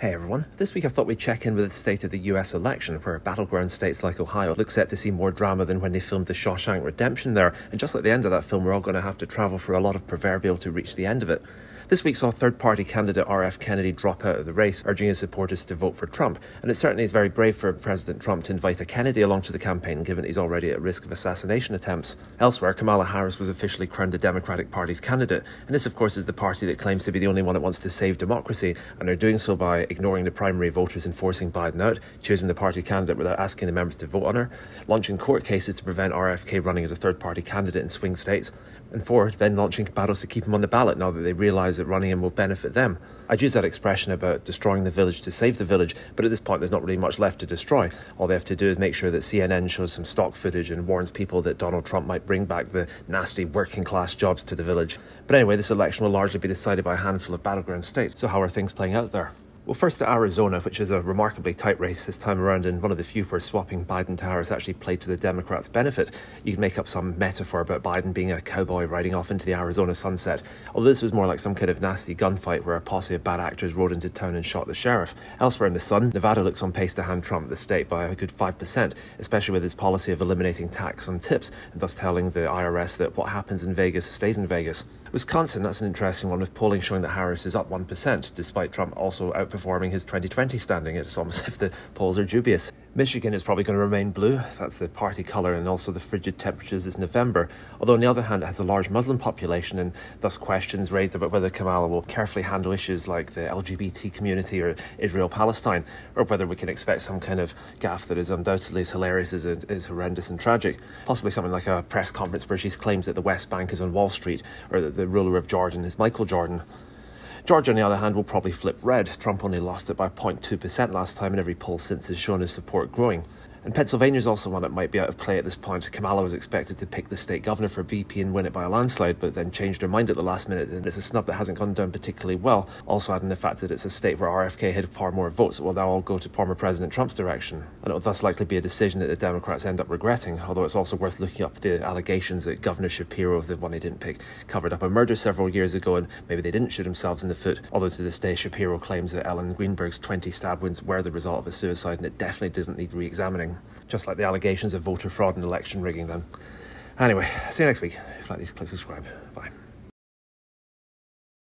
Hey everyone, this week I thought we'd check in with the state of the US election, where battleground states like Ohio look set to see more drama than when they filmed The Shawshank Redemption there, and just like the end of that film, we're all going to have to travel through a lot of proverbial to reach the end of it. This week saw third-party candidate RF Kennedy drop out of the race, urging his supporters to vote for Trump, and it certainly is very brave for President Trump to invite a Kennedy along to the campaign, given he's already at risk of assassination attempts. Elsewhere, Kamala Harris was officially crowned the Democratic Party's candidate, and this of course is the party that claims to be the only one that wants to save democracy, and are doing so by ignoring the primary voters and forcing Biden out, choosing the party candidate without asking the members to vote on her, launching court cases to prevent RFK running as a third-party candidate in swing states, and then launching battles to keep him on the ballot now that they realise that running him will benefit them. I'd use that expression about destroying the village to save the village, but at this point there's not really much left to destroy. All they have to do is make sure that CNN shows some stock footage and warns people that Donald Trump might bring back the nasty working class jobs to the village. But anyway, this election will largely be decided by a handful of battleground states, so how are things playing out there? Well, first to Arizona, which is a remarkably tight race this time around, and one of the few where swapping Biden to Harris actually played to the Democrats' benefit. You can make up some metaphor about Biden being a cowboy riding off into the Arizona sunset, although this was more like some kind of nasty gunfight where a posse of bad actors rode into town and shot the sheriff. Elsewhere in the sun, Nevada looks on pace to hand Trump the state by a good 5%, especially with his policy of eliminating tax on tips, and thus telling the IRS that what happens in Vegas stays in Vegas. Wisconsin, that's an interesting one, with polling showing that Harris is up 1%, despite Trump also outperforming his 2020 standing. It's almost as if the polls are dubious. Michigan is probably going to remain blue. That's the party colour, and also the frigid temperatures this November. Although on the other hand, it has a large Muslim population, and thus questions raised about whether Kamala will carefully handle issues like the LGBT community or Israel-Palestine, or whether we can expect some kind of gaffe that is undoubtedly as hilarious as it is horrendous and tragic. Possibly something like a press conference where she claims that the West Bank is on Wall Street, or that the ruler of Jordan is Michael Jordan. Georgia, on the other hand, will probably flip red. Trump only lost it by 0.2% last time, and every poll since has shown his support growing. And Pennsylvania is also one that might be out of play at this point. Kamala was expected to pick the state governor for VP and win it by a landslide, but then changed her mind at the last minute, and it's a snub that hasn't gone down particularly well. Also adding the fact that it's a state where RFK had far more votes that will now all go to former President Trump's direction. And it will thus likely be a decision that the Democrats end up regretting, although it's also worth looking up the allegations that Governor Shapiro, the one they didn't pick, covered up a murder several years ago, and maybe they didn't shoot themselves in the foot, although to this day Shapiro claims that Ellen Greenberg's 20 stab wounds were the result of a suicide, and it definitely doesn't need re-examining. Just like the allegations of voter fraud and election rigging then. Anyway, see you next week. If you like these, click subscribe. Bye.